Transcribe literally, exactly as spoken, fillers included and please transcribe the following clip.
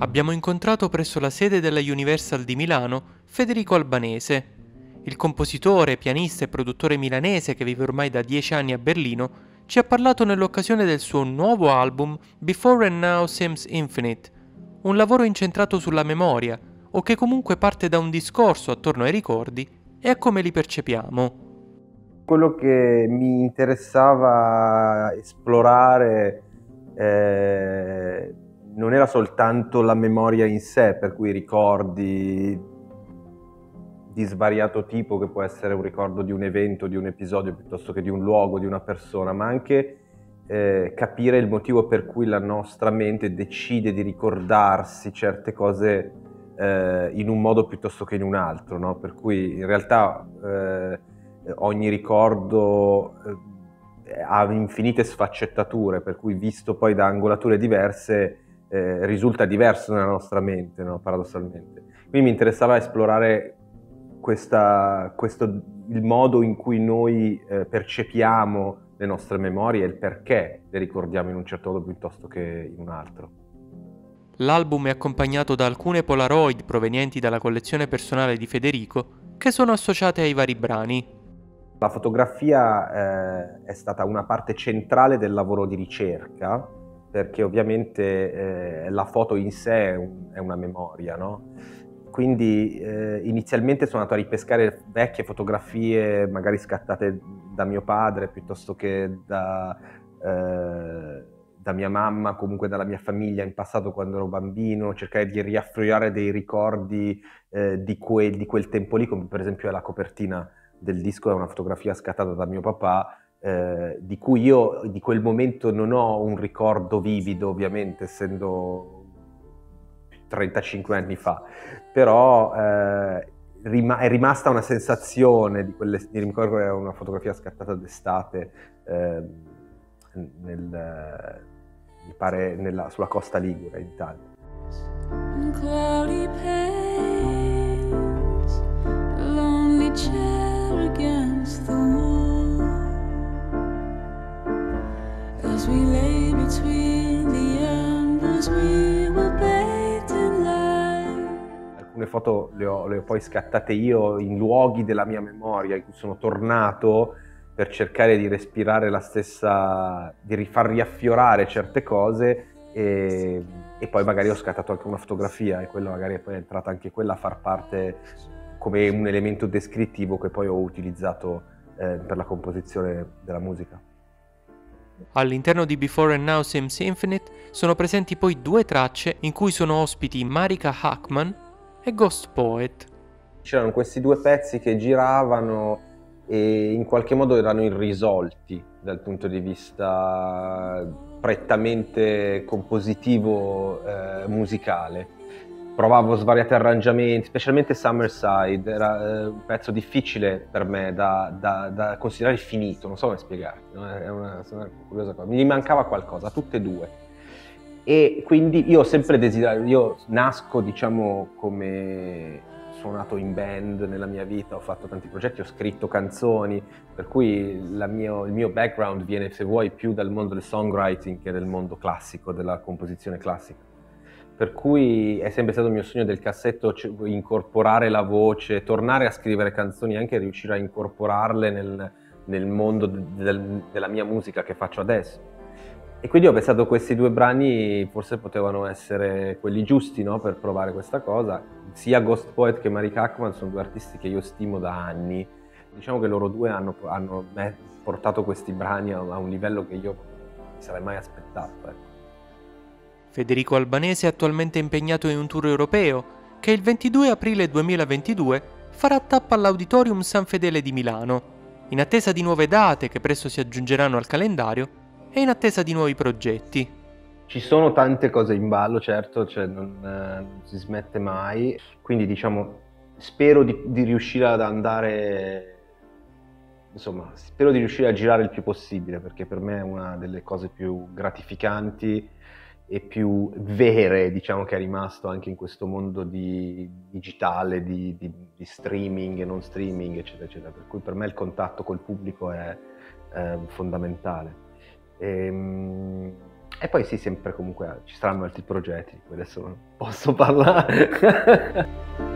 Abbiamo incontrato presso la sede della Universal di Milano Federico Albanese. Il compositore, pianista e produttore milanese che vive ormai da dieci anni a Berlino ci ha parlato nell'occasione del suo nuovo album Before and Now Seems Infinite, un lavoro incentrato sulla memoria o che comunque parte da un discorso attorno ai ricordi e a come li percepiamo. Quello che mi interessava esplorare eh, non era soltanto la memoria in sé, per cui i ricordi di svariato tipo, che può essere un ricordo di un evento, di un episodio, piuttosto che di un luogo, di una persona, ma anche eh, capire il motivo per cui la nostra mente decide di ricordarsi certe cose eh, in un modo piuttosto che in un altro, no? Per cui in realtà eh, ogni ricordo eh, ha infinite sfaccettature, per cui visto poi da angolature diverse eh, risulta diverso nella nostra mente, no? Paradossalmente. Quindi mi interessava esplorare Questa, questo, il modo in cui noi eh, percepiamo le nostre memorie e il perché le ricordiamo in un certo modo piuttosto che in un altro. L'album è accompagnato da alcune Polaroid provenienti dalla collezione personale di Federico che sono associate ai vari brani. La fotografia eh, è stata una parte centrale del lavoro di ricerca, perché ovviamente eh, la foto in sé è, un, è una memoria, no? Quindi eh, inizialmente sono andato a ripescare vecchie fotografie magari scattate da mio padre piuttosto che da, eh, da mia mamma, comunque dalla mia famiglia in passato quando ero bambino, cercare di riaffriare dei ricordi eh, di, quel, di quel tempo lì, come per esempio la copertina del disco è una fotografia scattata da mio papà, eh, di cui io di quel momento non ho un ricordo vivido ovviamente, essendo trentacinque anni fa, però eh, rima è rimasta una sensazione di quelle, mi ricordo era una fotografia scattata d'estate eh, nel, mi pare nella, sulla costa ligure in Italia. Le foto le ho, le ho poi scattate io in luoghi della mia memoria in cui sono tornato per cercare di respirare la stessa, di far riaffiorare certe cose e, e poi magari ho scattato anche una fotografia e quella magari poi è entrata anche quella a far parte come un elemento descrittivo che poi ho utilizzato eh, per la composizione della musica. All'interno di Before and Now Seems Infinite sono presenti poi due tracce in cui sono ospiti Marika Hackman e Ghost Poet. C'erano questi due pezzi che giravano e in qualche modo erano irrisolti dal punto di vista prettamente compositivo eh, musicale. Provavo svariati arrangiamenti, specialmente Summerside, era eh, un pezzo difficile per me da, da, da considerare finito, non so come spiegarti, no? È una, una curiosa cosa. Mi mancava qualcosa a tutte e due. E quindi io ho sempre desiderato, io nasco diciamo come suonato in band nella mia vita, ho fatto tanti progetti, ho scritto canzoni, per cui la mio, il mio background viene se vuoi più dal mondo del songwriting che del mondo classico, della composizione classica. Per cui è sempre stato il mio sogno del cassetto incorporare la voce, tornare a scrivere canzoni, anche riuscire a incorporarle nel, nel mondo del, della mia musica che faccio adesso. E quindi ho pensato che questi due brani forse potevano essere quelli giusti, no? Per provare questa cosa. Sia Ghost Poet che Marika Hackman sono due artisti che io stimo da anni. Diciamo che loro due hanno, hanno beh, portato questi brani a, a un livello che io non mi sarei mai aspettato. Ecco. Federico Albanese è attualmente impegnato in un tour europeo che il ventidue aprile duemilaventidue farà tappa all'Auditorium San Fedele di Milano, in attesa di nuove date che presto si aggiungeranno al calendario e in attesa di nuovi progetti. Ci sono tante cose in ballo, certo, cioè non, eh, non si smette mai, quindi diciamo spero di, di riuscire ad andare insomma, spero di riuscire a girare il più possibile, perché per me è una delle cose più gratificanti e più vere, diciamo, che è rimasto anche in questo mondo di digitale, di, di, di streaming e non streaming, eccetera, eccetera. Per cui per me il contatto col pubblico è, è fondamentale. E, e poi sì, sempre comunque ci saranno altri progetti di cui adesso non posso parlare.